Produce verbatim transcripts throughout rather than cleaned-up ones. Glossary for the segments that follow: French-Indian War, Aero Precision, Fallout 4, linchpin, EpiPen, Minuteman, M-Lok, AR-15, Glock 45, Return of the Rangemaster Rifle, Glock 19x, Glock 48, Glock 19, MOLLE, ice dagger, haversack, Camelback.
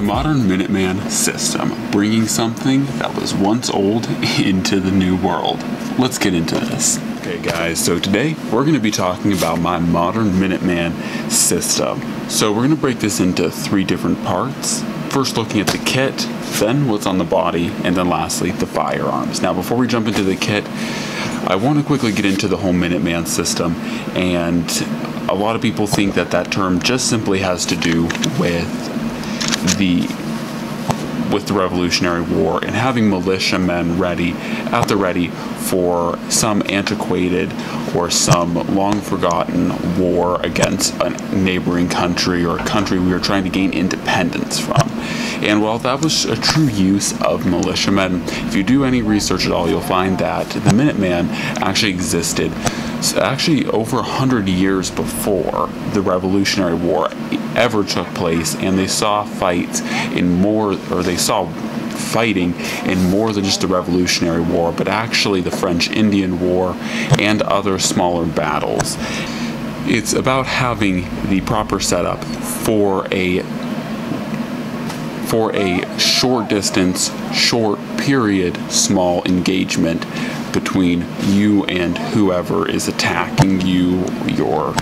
Modern Minuteman system, bringing something that was once old into the new world. Let's get into this. Okay guys, so today we're gonna be talking about my modern Minuteman system. So we're gonna break this into three different parts. First looking at the kit, then what's on the body, and then lastly the firearms. Now before we jump into the kit, I wanna quickly get into the whole Minuteman system, and a lot of people think that that term just simply has to do with the with the Revolutionary War and having militiamen ready at the ready for some antiquated or some long forgotten war against a neighboring country or a country we were trying to gain independence from. And while that was a true use of militiamen, if you do any research at all, you'll find that the Minuteman actually existed actually over one hundred years before the Revolutionary War ever took place, and they saw fights in more, or they saw fighting in more than just the Revolutionary War, but actually the French-Indian War and other smaller battles. It's about having the proper setup for a for a short distance, short period, small engagement between you and whoever is attacking you, your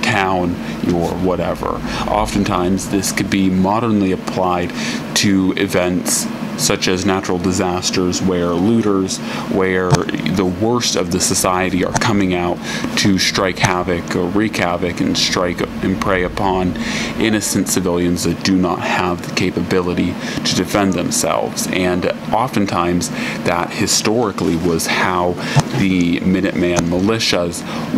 town, your whatever. Oftentimes this could be modernly applied to events such as natural disasters, where looters, where the worst of the society are coming out to strike havoc or wreak havoc and strike and prey upon innocent civilians that do not have the capability to defend themselves. And oftentimes that historically was how the Minuteman militias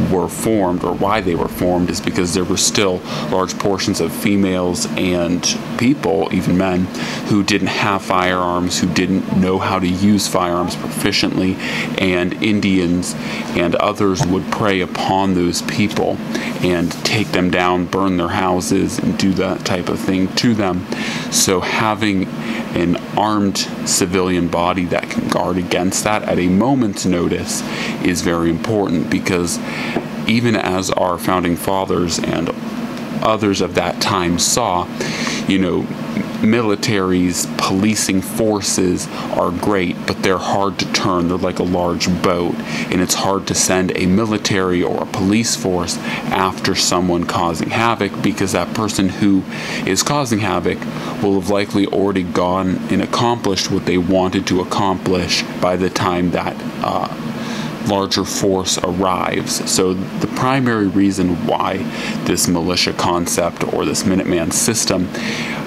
were formed, or why they were formed, is because there were still large portions of females and people, even men, who didn't have firearms, who didn't know how to use firearms proficiently, and Indians and others would prey upon those people and take them down, burn their houses, and do that type of thing to them. So having an armed civilian body that can guard against that at a moment's notice is very important, because even as our founding fathers and others of that time saw, you know, militaries, policing forces are great, but they're hard to turn. They're like a large boat, and it's hard to send a military or a police force after someone causing havoc, because that person who is causing havoc will have likely already gone and accomplished what they wanted to accomplish by the time that uh, larger force arrives. So the primary reason why this militia concept or this Minuteman system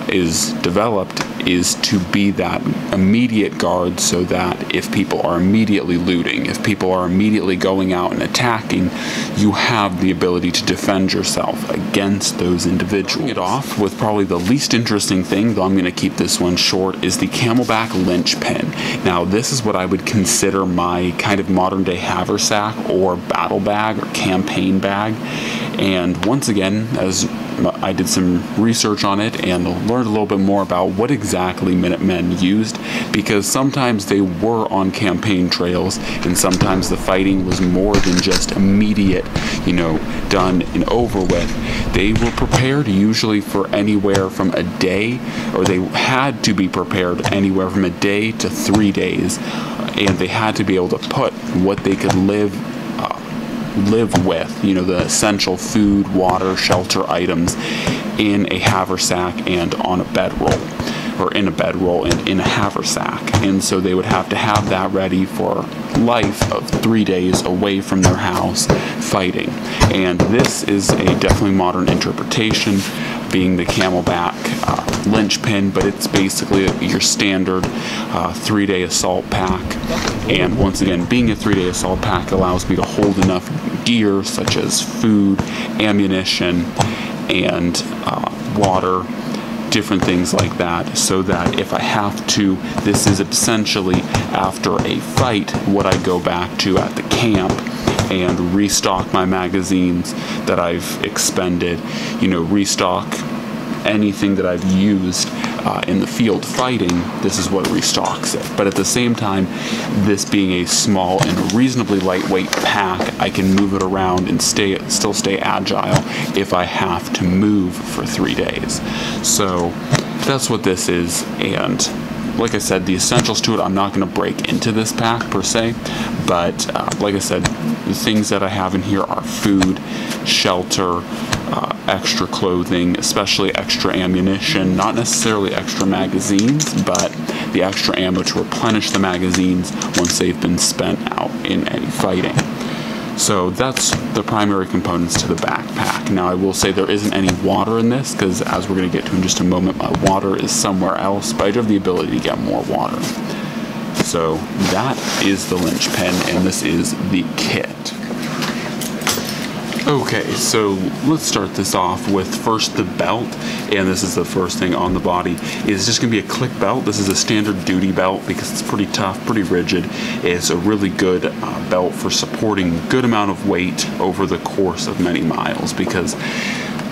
is developed is to be that immediate guard, so that if people are immediately looting, if people are immediately going out and attacking, you have the ability to defend yourself against those individuals. It off with probably the least interesting thing, though I'm going to keep this one short, is the Camelback linchpin. Now this is what I would consider my kind of modern day haversack or battle bag or campaign bag. And once again, as I did some research on it and learned a little bit more about what exactly Minutemen used, because sometimes they were on campaign trails, and sometimes the fighting was more than just immediate, you know, done and over with. They were prepared usually for anywhere from a day, or they had to be prepared anywhere from a day to three days, and they had to be able to put what they could live live with, you know, the essential food, water, shelter items in a haversack and on a bedroll, or in a bedroll and in a haversack. And so they would have to have that ready for life of three days away from their house fighting. And this is a definitely modern interpretation, being the Camelback uh, linchpin, but it's basically your standard uh, three-day assault pack. And once again, being a three-day assault pack allows me to hold enough gear such as food, ammunition, and uh, water, different things like that, so that if I have to, this is essentially after a fight what I go back to at the camp and restock my magazines that I've expended, you know, restock anything that I've used uh, in the field fighting. This is what restocks it. But at the same time, this being a small and reasonably lightweight pack, I can move it around and stay still stay agile if I have to move for three days. So that's what this is, and like I said, the essentials to it, I'm not going to break into this pack per se, but uh, like I said, the things that I have in here are food, shelter, uh, extra clothing, especially extra ammunition, not necessarily extra magazines, but the extra ammo to replenish the magazines once they've been spent out in any fighting. So that's the primary components to the backpack. Now I will say there isn't any water in this, because as we're going to get to in just a moment, my water is somewhere else, but I do have the ability to get more water. So that is the linchpin, and this is the kit. Okay, so let's start this off with first the belt, and this is the first thing on the body. It's just going to be a click belt. This is a standard duty belt because it's pretty tough, pretty rigid. It's a really good uh, belt for supporting a good amount of weight over the course of many miles, because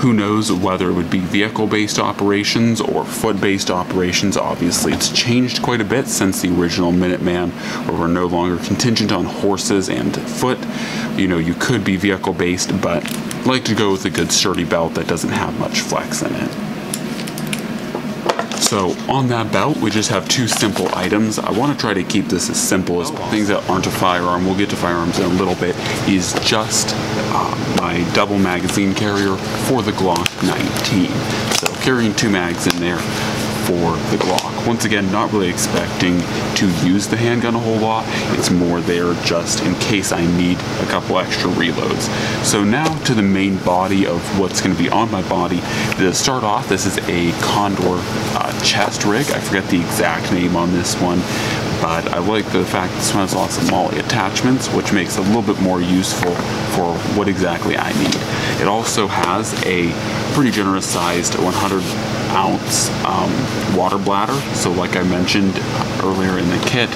who knows whether it would be vehicle-based operations or foot-based operations. Obviously, it's changed quite a bit since the original Minuteman, where we're no longer contingent on horses and foot. You know, you could be vehicle-based, but I like to go with a good sturdy belt that doesn't have much flex in it. So on that belt, we just have two simple items. I want to try to keep this as simple as things that aren't a firearm. We'll get to firearms in a little bit. Is just uh, my double magazine carrier for the Glock nineteen. So carrying two mags in there for the Glock. Once again, not really expecting to use the handgun a whole lot. It's more there just in case I need a couple extra reloads. So now to the main body of what's going to be on my body. To start off, this is a Condor uh, chest rig. I forget the exact name on this one, but I like the fact this one has lots of MOLLE attachments, which makes it a little bit more useful for what exactly I need. It also has a pretty generous sized one hundred ounce um, water bladder. So like I mentioned earlier in the kit,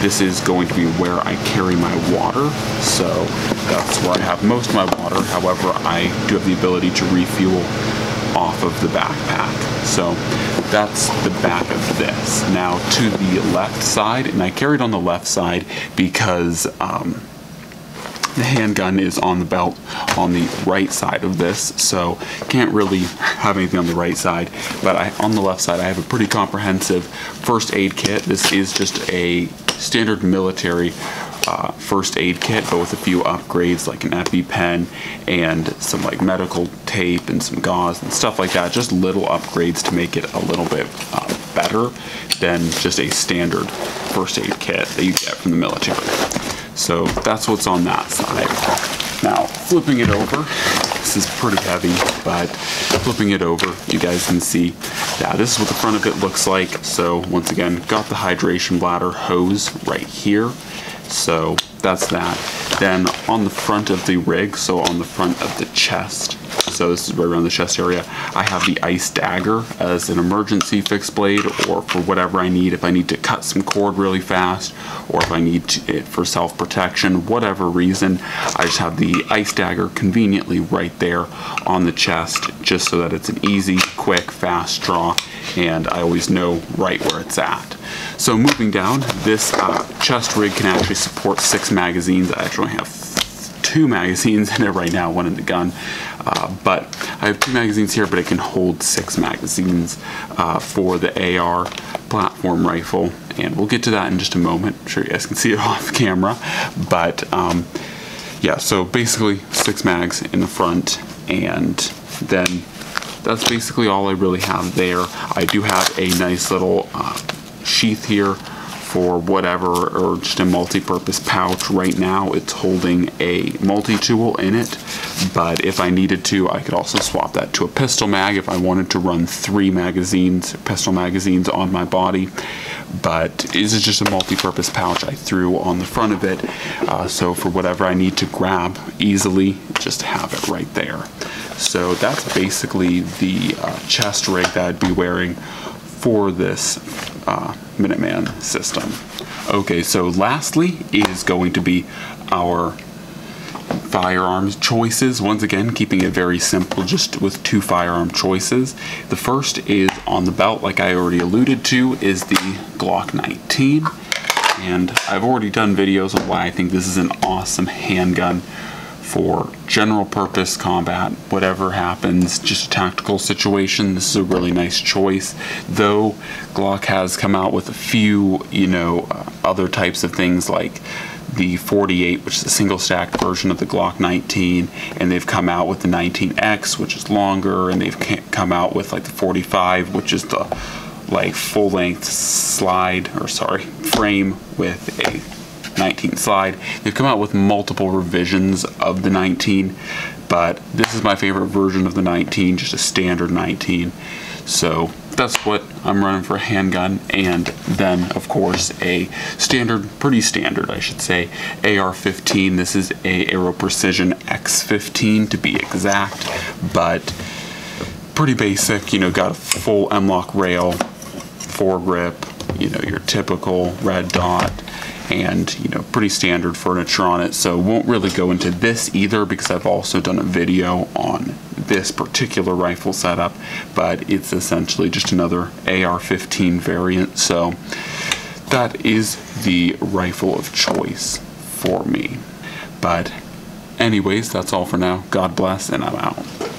this is going to be where I carry my water. So that's where I have most of my water. However, I do have the ability to refuel off of the backpack. So that's the back of this. Now to the left side, and I carried on the left side because um, the handgun is on the belt on the right side of this, so can't really have anything on the right side, but I, on the left side I have a pretty comprehensive first aid kit. This is just a standard military uh, first aid kit, but with a few upgrades like an EpiPen and some like medical tape and some gauze and stuff like that, just little upgrades to make it a little bit uh, better than just a standard first aid kit that you get from the military. So that's what's on that side. Now, flipping it over, this is pretty heavy, but flipping it over, you guys can see that this is what the front of it looks like. So once again, got the hydration bladder hose right here. So that's that. Then on the front of the rig, so on the front of the chest, so this is right around the chest area, I have the ice dagger as an emergency fixed blade, or for whatever I need. If I need to cut some cord really fast, or if I need to, it for self-protection, whatever reason, I just have the ice dagger conveniently right there on the chest, just so that it's an easy, quick, fast draw, and I always know right where it's at. So moving down, this uh, chest rig can actually support six magazines. I actually have two magazines in it right now, one in the gun, uh, but I have two magazines here, but it can hold six magazines uh, for the A R platform rifle, and we'll get to that in just a moment. I'm sure you guys can see it off camera, but um, yeah, so basically six mags in the front, and then that's basically all I really have there. I do have a nice little uh, sheath here for whatever, or just a multi-purpose pouch. Right now it's holding a multi-tool in it, but if I needed to, I could also swap that to a pistol mag if I wanted to run three magazines, pistol magazines on my body. But this is just a multi-purpose pouch I threw on the front of it, uh, so for whatever I need to grab easily, just have it right there. So that's basically the uh, chest rig that I'd be wearing for this uh, Minuteman system. Okay, so lastly is going to be our firearms choices. Once again, keeping it very simple, just with two firearm choices. The first is on the belt, like I already alluded to, is the Glock nineteen. And I've already done videos on why I think this is an awesome handgun for general purpose combat, whatever happens, just a tactical situation. This is a really nice choice, though Glock has come out with a few, you know, uh, other types of things like the forty-eight, which is a single stack version of the Glock nineteen, and they've come out with the nineteen X, which is longer, and they've come out with like the forty-five, which is the like full length slide, or sorry, frame with a nineteen slide. They've come out with multiple revisions of the nineteen, but this is my favorite version of the nineteen, just a standard nineteen. So that's what I'm running for a handgun. And then of course a standard, pretty standard I should say, A R fifteen. This is a Aero Precision X fifteen to be exact, but pretty basic, you know, got a full M-Lok rail, foregrip, you know, your typical red dot, and you know, pretty standard furniture on it. So won't really go into this either because I've also done a video on this particular rifle setup, but it's essentially just another A R fifteen variant. So that is the rifle of choice for me. But anyways, that's all for now. God bless, and I'm out.